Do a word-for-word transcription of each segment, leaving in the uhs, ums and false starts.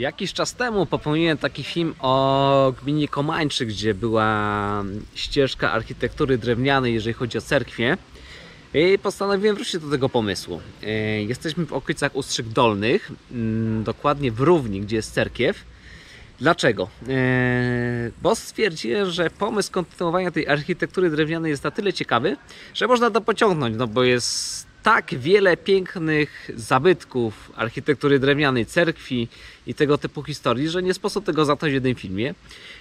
Jakiś czas temu popełniłem taki film o gminie Komańczyk, gdzie była ścieżka architektury drewnianej, jeżeli chodzi o cerkwie. I postanowiłem wrócić do tego pomysłu. Jesteśmy w okolicach Ustrzyk Dolnych, dokładnie w Równi, gdzie jest cerkiew. Dlaczego? Bo stwierdziłem, że pomysł kontynuowania tej architektury drewnianej jest na tyle ciekawy, że można to pociągnąć, no bo jest tak wiele pięknych zabytków architektury drewnianej, cerkwi i tego typu historii, że nie sposób tego zacząć w jednym filmie.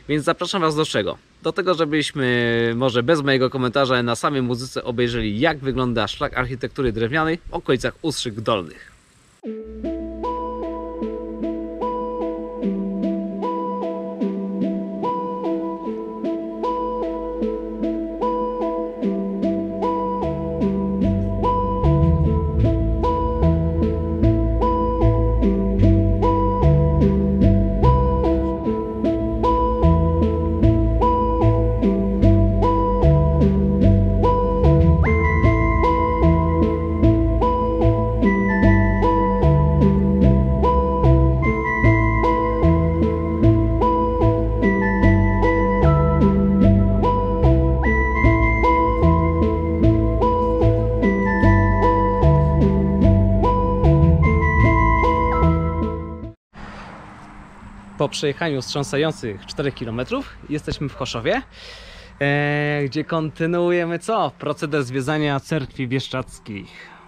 Więc zapraszam Was do czego? Do tego, żebyśmy może bez mojego komentarza na samej muzyce obejrzeli, jak wygląda szlak architektury drewnianej w okolicach Ustrzyk Dolnych. Po przejechaniu wstrząsających czterech kilometrów jesteśmy w Hoszowie, e, gdzie kontynuujemy co? Proceder zwiedzania cerkwi bieszczadzkich.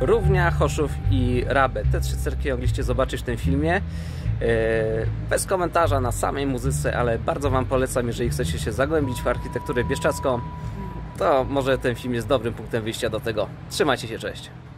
Równia, Hoszów i Rabę. Te trzy cerkwie mogliście zobaczyć w tym filmie. Bez komentarza na samej muzyce, ale bardzo Wam polecam, jeżeli chcecie się zagłębić w architekturę bieszczadzką, to może ten film jest dobrym punktem wyjścia do tego. Trzymajcie się, cześć!